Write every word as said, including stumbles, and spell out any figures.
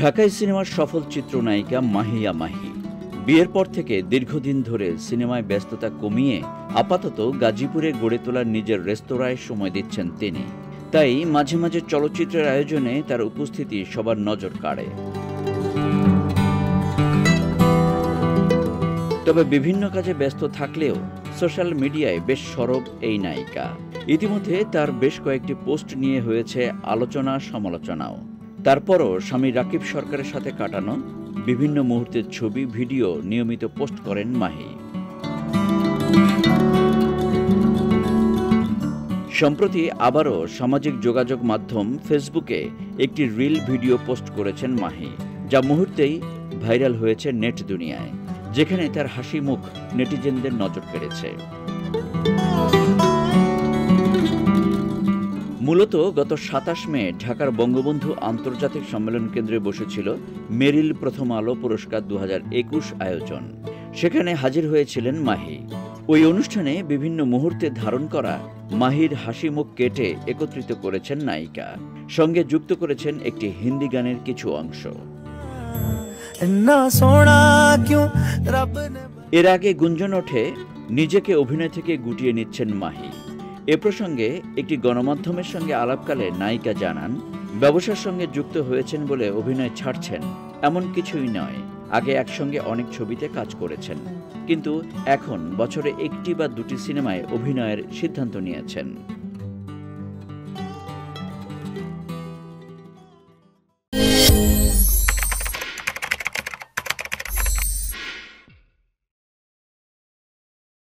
ঢাকায় সিনেমার সফল চিত্রনায়িকা মাহিয়া মাহি বিয়ের পর থেকে দীর্ঘদিন ধরে সিনেমায় ব্যস্ততা কমিয়ে আপাতত গাজীপুরে গড়ে তোলার নিজের রেস্তোরাঁয় সময় দিচ্ছেন তিনি। তাই মাঝে মাঝে চলচ্চিত্রের আয়োজনে তার উপস্থিতি সবার নজর কাড়ে। তবে বিভিন্ন কাজে ব্যস্ত থাকলেও সোশ্যাল মিডিয়ায় বেশ সরব এই নায়িকা। ইতিমধ্যে তার বেশ কয়েকটি পোস্ট নিয়ে হয়েছে আলোচনা সমালোচনাও। তারপরও স্বামী রাকিব সরকারের সাথে কাটানো বিভিন্ন মুহূর্তের ছবি ভিডিও নিয়মিত পোস্ট করেন মাহি। সম্প্রতি আবারও সামাজিক যোগাযোগ মাধ্যম ফেসবুকে একটি রিল ভিডিও পোস্ট করেছেন মাহি, যা মুহূর্তেই ভাইরাল হয়েছে নেট দুনিয়ায়, যেখানে তার হাসি মুখ নেটিজেনদের নজর কেড়েছে। মূলত গত সাতাশ মে ঢাকার বঙ্গবন্ধু আন্তর্জাতিক সম্মেলন কেন্দ্রে বসেছিল মেরিল প্রথম আলো পুরস্কার দু হাজার একুশ আয়োজন। সেখানে হাজির হয়েছিলেন মাহি। ওই অনুষ্ঠানে বিভিন্ন মুহূর্তে ধারণ করা মাহির হাসি মুখ কেটে একত্রিত করেছেন নায়িকা, সঙ্গে যুক্ত করেছেন একটি হিন্দি গানের কিছু অংশ। এর আগে গুঞ্জন ওঠে নিজেকে অভিনয় থেকে গুটিয়ে নিচ্ছেন মাহি। এ প্রসঙ্গে একটি গণমাধ্যমের সঙ্গে আলাপকালে নায়িকা জানান, ব্যবসার সঙ্গে যুক্ত হয়েছেন বলে অভিনয় ছাড়ছেন এমন কিছুই নয়। আগে একসঙ্গে অনেক ছবিতে কাজ করেছেন, কিন্তু এখন বছরে একটি বা দুটি সিনেমায় অভিনয়ের সিদ্ধান্ত নিয়েছেন।